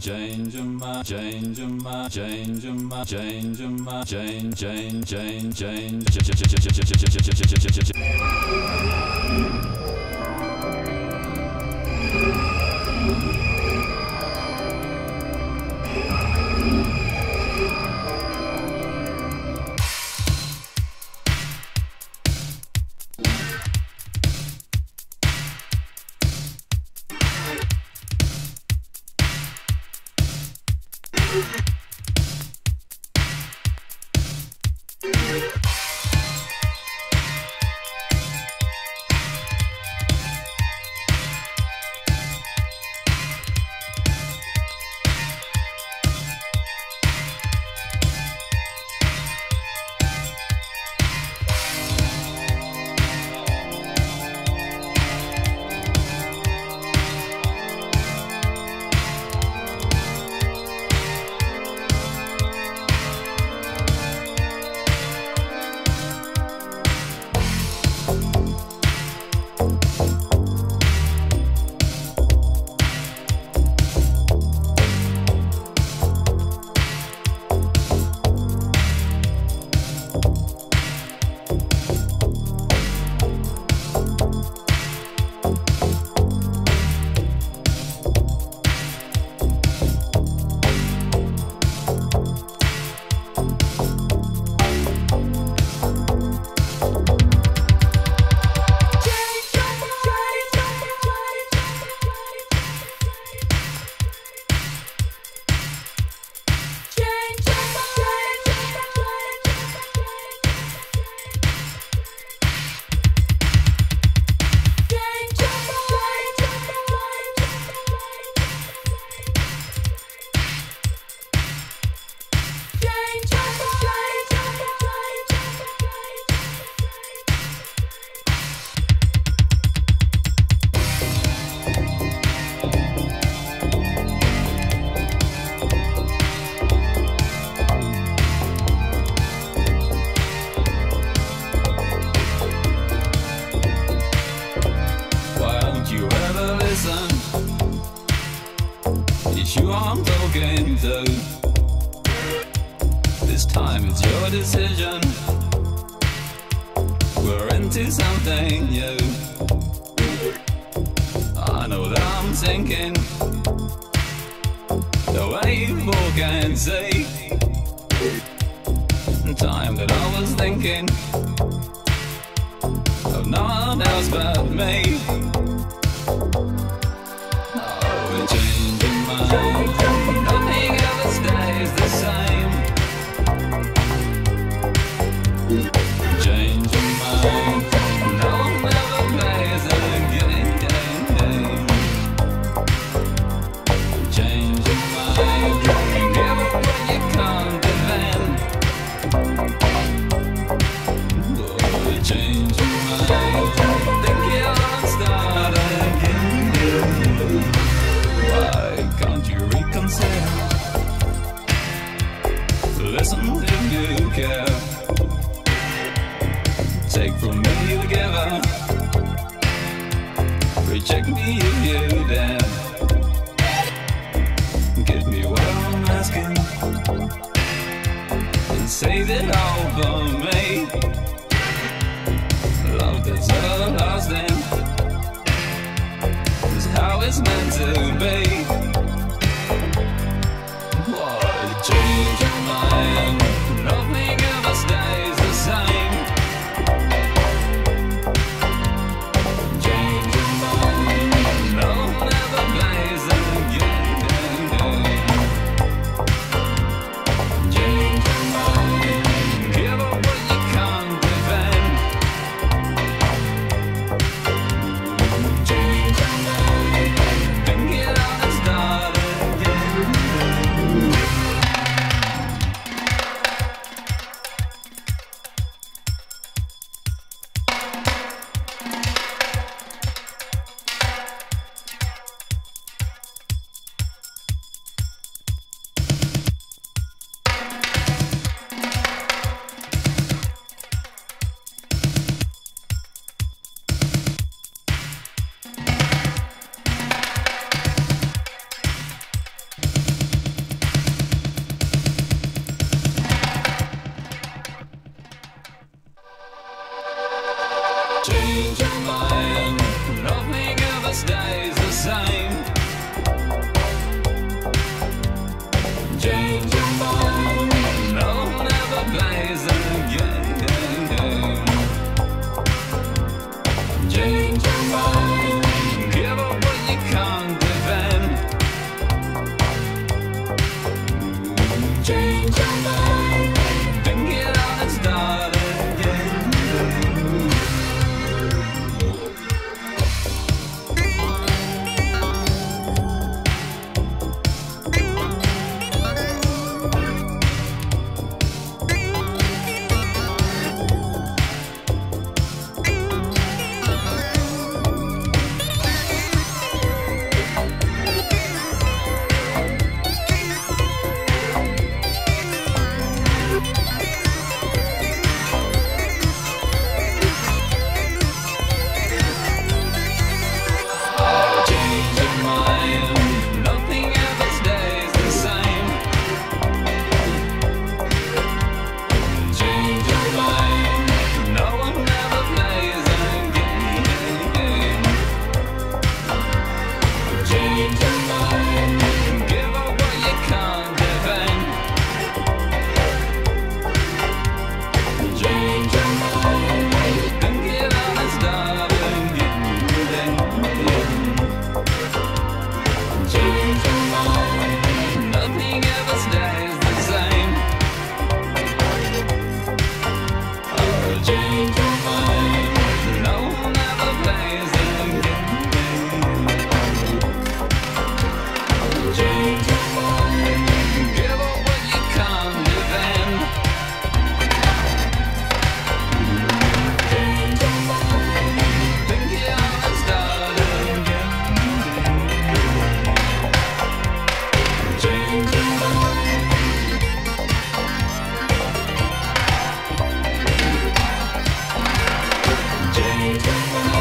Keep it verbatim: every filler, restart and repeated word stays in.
change my change my change my change my change change change change change It's you I'm talking to. This time it's your decision. We're into something new. I know that I'm sinking. The way you walk and see. Time that I was thinking of no one else but me. Nothing ever stays the same. Change your mind. No one ever plays a game. Change your mind. Give up when you can't defend. Oh, change your mind. Think you'll start again. Why can't you reconsider? Listen if you care. Take from me the giver. Reject me if you dare. Give me what I'm asking and save it all for me. Love that's everlasting is how it's meant to be. Change your mind. Nothing ever stays the same. Change your mind. No one ever plays again. Change your mind. Give up what you can't defend. Change your mind. Think it out and start. change your mind. Nothing ever stays the same. Change your mind. No one ever plays the game. Change your mind. Give up what you can't defend. Change your mind. Think it out and start again. Change your mind.